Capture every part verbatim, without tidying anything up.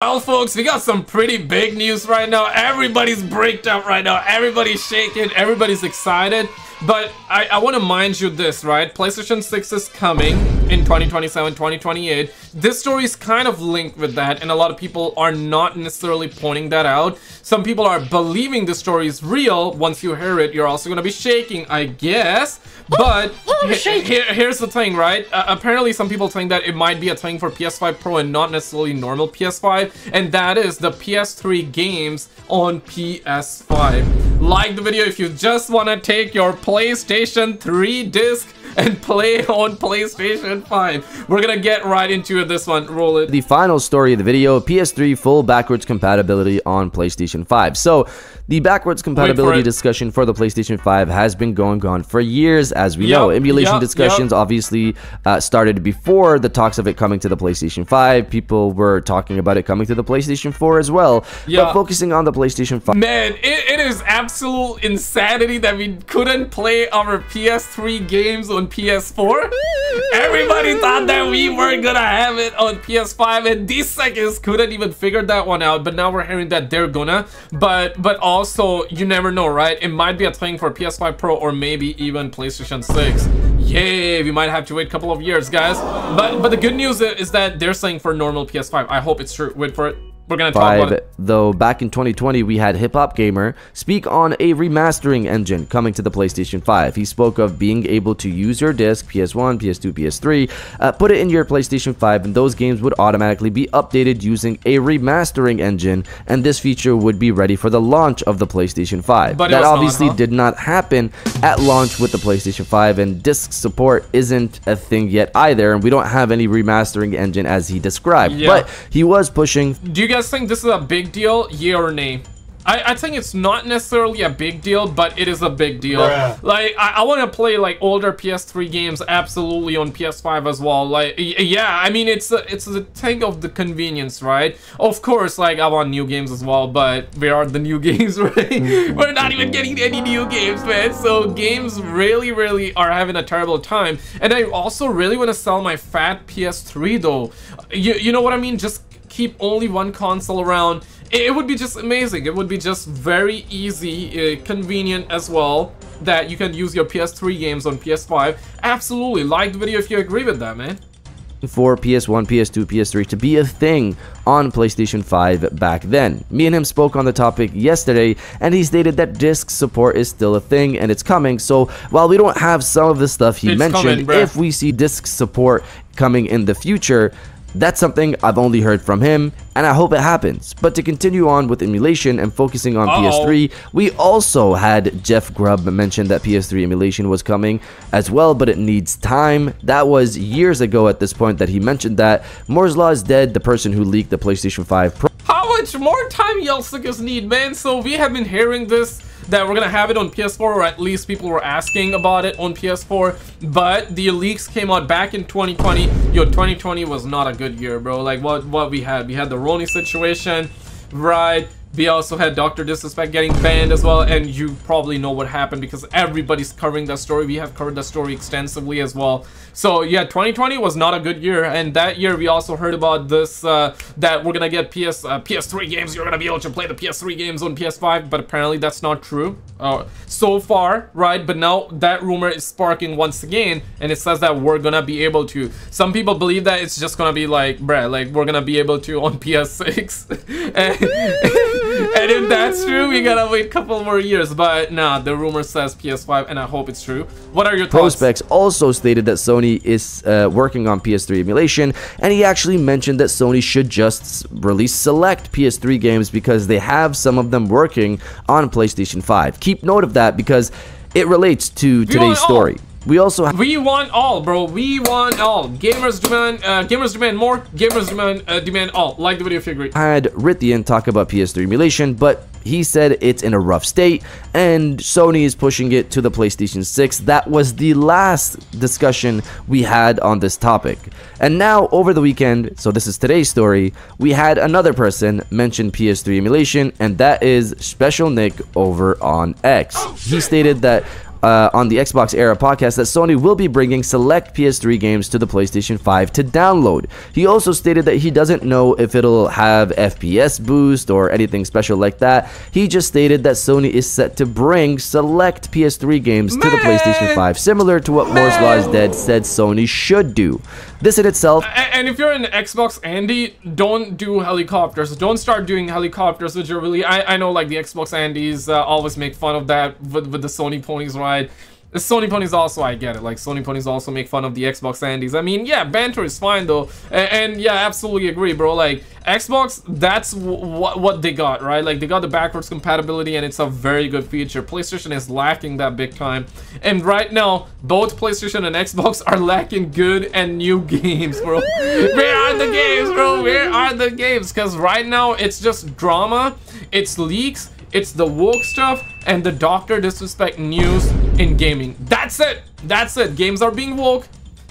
Well, folks, we got some pretty big news right now. Everybody's bricked up right now. Everybody's shaking. Everybody's excited. But I, I want to mind you this, right? PlayStation six is coming in twenty twenty-seven, twenty twenty-eight. This story is kind of linked with that, and a lot of people are not necessarily pointing that out. Some people are believing this story is real. Once you hear it, you're also going to be shaking, I guess. But he he he here's the thing, right? Uh, apparently, some people think that it might be a thing for P S five Pro and not necessarily normal P S five, and that is the P S three games on P S five. Like the video if you just want to take your PlayStation three disc and play on PlayStation five. We're gonna get right into this one. Roll it. The final story of the video, P S three full backwards compatibility on PlayStation five. So the backwards compatibility for discussion for the PlayStation five has been going on for years, as we yep, know. Emulation yep, discussions yep. obviously uh, started before the talks of it coming to the PlayStation five. People were talking about it coming to the PlayStation four as well, yeah. but focusing on the PlayStation five. Man, it, it is absolute insanity that we couldn't play our P S three games on P S four. Everybody thought that we weren't gonna have it on P S five, and these seconds couldn't even figure that one out, but now we're hearing that they're gonna. But but also, you never know, right? It might be a thing for P S five Pro or maybe even PlayStation six. Yay, we might have to wait a couple of years, guys. But but the good news is that they're saying for normal P S five. I hope it's true. Wait for it. We're gonna talk Five, about it. Though back in twenty twenty, we had Hip Hop Gamer speak on a remastering engine coming to the PlayStation five. He spoke of being able to use your disc, P S one, P S two, P S three, uh, put it in your PlayStation five, and those games would automatically be updated using a remastering engine, and this feature would be ready for the launch of the PlayStation five. But that obviously not, huh? did not happen at launch with the PlayStation five, and disc support isn't a thing yet either, and we don't have any remastering engine as he described, yeah. but he was pushing. Do you guys think this is a big deal, yeah or nay? I, I think it's not necessarily a big deal, but it is a big deal. Yeah. Like, I, I want to play, like, older P S three games absolutely on P S five as well. Like, yeah, I mean, it's a, it's the thing of the convenience, right? Of course, like, I want new games as well, but where are the new games, right? We're not even getting any new games, man. So games really, really are having a terrible time. And I also really want to sell my fat P S three, though. You, you know what I mean? Just keep only one console around. It would be just amazing. It would be just very easy, uh, convenient as well, that you can use your P S three games on P S five. Absolutely. Like the video if you agree with that, man. For P S one, P S two, P S three to be a thing on PlayStation five back then. Me and him spoke on the topic yesterday, and he stated that disc support is still a thing and it's coming. So while we don't have some of the stuff he it's mentioned, coming, if we see disc support coming in the future, that's something I've only heard from him, and I hope it happens. But to continue on with emulation and focusing on Uh-oh. P S three, we also had Jeff Grubb mention that P S three emulation was coming as well, but it needs time. That was years ago at this point that he mentioned that. Moore's Law is Dead, the person who leaked the PlayStation five Pro. How much more time y'all suckers need, man? So we have been hearing this, that we're gonna have it on P S four, or at least people were asking about it on P S four, but the leaks came out back in twenty twenty. Yo, twenty twenty was not a good year, bro. Like, what what we had? We had the Rony situation, right? We also had Doctor Disrespect getting banned as well, and you probably know what happened because everybody's covering that story. We have covered that story extensively as well. So yeah, twenty twenty was not a good year, and that year we also heard about this, uh, that we're gonna get P S uh, P S three games. You're gonna be able to play the P S three games on P S five, but apparently that's not true uh, so far, right? But now that rumor is sparking once again, and it says that we're gonna be able to. Some people believe that it's just gonna be like, bruh, like we're gonna be able to on P S six. and And if that's true, we gotta wait a couple more years. But nah, the rumor says P S five, and I hope it's true. What are your thoughts? Prospects also stated that Sony is uh, working on P S three emulation, and he actually mentioned that Sony should just release select P S three games because they have some of them working on PlayStation five. Keep note of that because it relates to today's story. We also have we want all, bro. We want all. Gamers demand, uh, gamers demand more. Gamers demand, uh, demand all. Like the video if you agree. I had Rithian talk about P S three emulation, but he said it's in a rough state, and Sony is pushing it to the PlayStation six. That was the last discussion we had on this topic. And now, over the weekend, so this is today's story, we had another person mention P S three emulation, and that is Special Nick over on X. He stated that uh, on the Xbox Era podcast that Sony will be bringing select P S three games to the PlayStation five to download. He also stated that he doesn't know if it'll have F P S boost or anything special like that. He just stated that Sony is set to bring select P S three games Man. to the PlayStation five, similar to what Man. Moore's Law is Dead said Sony should do. This in itself... And if you're an Xbox Andy, don't do helicopters. Don't start doing helicopters, which are really... I, I know, like, the Xbox Andes uh, always make fun of that with, with the Sony ponies, right? The Sony ponies also, I get it. Like, Sony ponies also make fun of the Xbox Andes. I mean, yeah, banter is fine, though. And, and yeah, I absolutely agree, bro. Like, Xbox, that's what what they got, right? Like, they got the backwards compatibility, and it's a very good feature. PlayStation is lacking that big time. And right now, both PlayStation and Xbox are lacking good and new games, bro. Where are the games, bro? Where are the games? Because right now, it's just drama. It's leaks. It's the woke stuff and the Doctor Disrespect news in gaming. That's it. That's it. Games are being woke.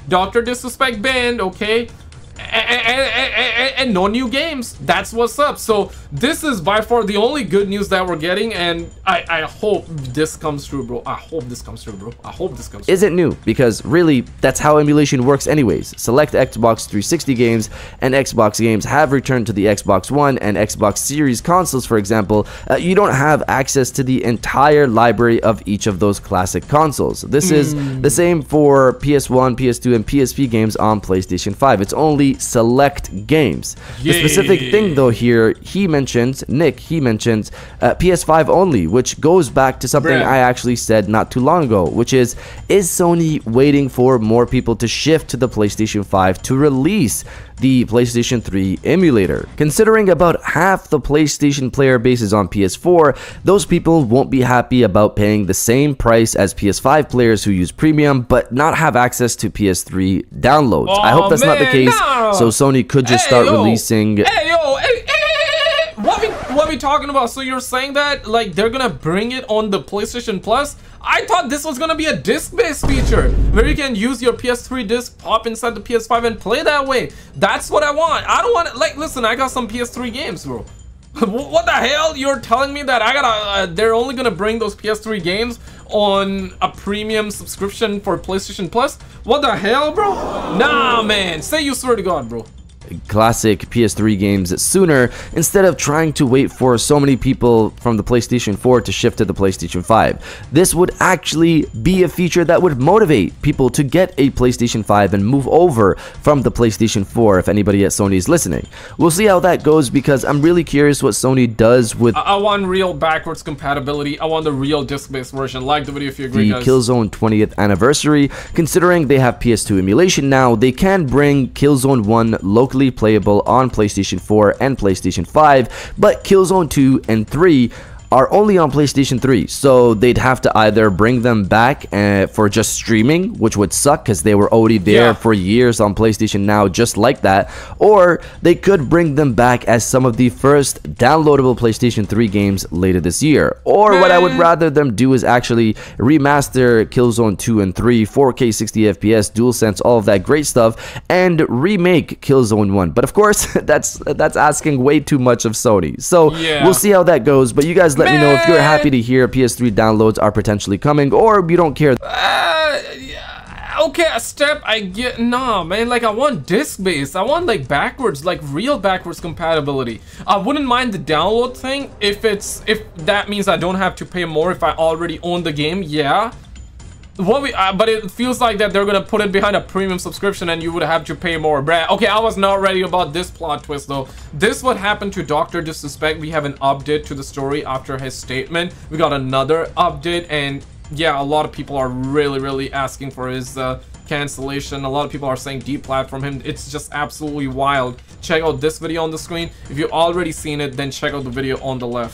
Doctor Disrespect banned, okay? And, and, and, and no new games. That's what's up. So this is by far the only good news that we're getting, and I, I hope this comes through, bro. I hope this comes through, bro. I hope this comes through. Isn't new, because really, that's how emulation works anyways. Select Xbox three sixty games and Xbox games have returned to the Xbox One and Xbox Series consoles, for example. Uh, you don't have access to the entire library of each of those classic consoles. This mm. is the same for P S one, P S two, and P S P games on PlayStation five. It's only select games. Yay. The specific thing though here, he mentions, Nick, he mentions uh, P S five only, which goes back to something Bruh. I actually said not too long ago, which is, is Sony waiting for more people to shift to the PlayStation five to release the PlayStation three emulator? Considering about half the PlayStation player base is on P S four, those people won't be happy about paying the same price as P S five players who use premium but not have access to P S three downloads. Oh, I hope that's man, not the case. No. So Sony could just hey, start yo. releasing... Hey, yo, hey, hey. What we, what we talking about? So you're saying that like they're gonna bring it on the PlayStation Plus? I thought this was gonna be a disc-based feature where you can use your P S three disc, pop inside the P S five and play that way. That's what I want. I don't want to, like, listen, I got some P S three games, bro. What the hell? You're telling me that I gotta uh, they're only gonna bring those P S three games on a premium subscription for PlayStation Plus? What the hell, bro? Nah, man, say you swear to God, bro. Classic P S three games sooner, instead of trying to wait for so many people from the PlayStation four to shift to the PlayStation five. This would actually be a feature that would motivate people to get a PlayStation five and move over from the PlayStation four, if anybody at Sony is listening. We'll see how that goes, because I'm really curious what Sony does with... I, I want real backwards compatibility. I want the real disc-based version. Like the video if you agree, guys. The Killzone twentieth anniversary. Considering they have P S two emulation now, they can bring Killzone one locally playable on PlayStation four and PlayStation five, but Killzone two and three are only on PlayStation three, so they'd have to either bring them back uh, for just streaming, which would suck because they were already there yeah. for years on PlayStation Now, just like that, or they could bring them back as some of the first downloadable PlayStation three games later this year. Or Man. what I would rather them do is actually remaster Killzone two and three, four K sixty F P S, DualSense, all of that great stuff, and remake Killzone one. But of course, that's that's asking way too much of Sony. So yeah. we'll see how that goes. But you guys let Man. me know if you're happy to hear P S three downloads are potentially coming, or you don't care. Uh, yeah, okay, a step I get. Nah, man, like I want disc-based. I want like backwards, like real backwards compatibility. I wouldn't mind the download thing if it's if that means I don't have to pay more if I already own the game. Yeah. What we, uh, but it feels like that they're gonna put it behind a premium subscription and you would have to pay more, bruh. Okay, I was not ready about this plot twist though. This what happened to Doctor Disrespect. We have an update to the story after his statement. We got another update, and yeah, a lot of people are really, really asking for his uh, cancellation. A lot of people are saying deplatform him. It's just absolutely wild. Check out this video on the screen. If you've already seen it, then check out the video on the left.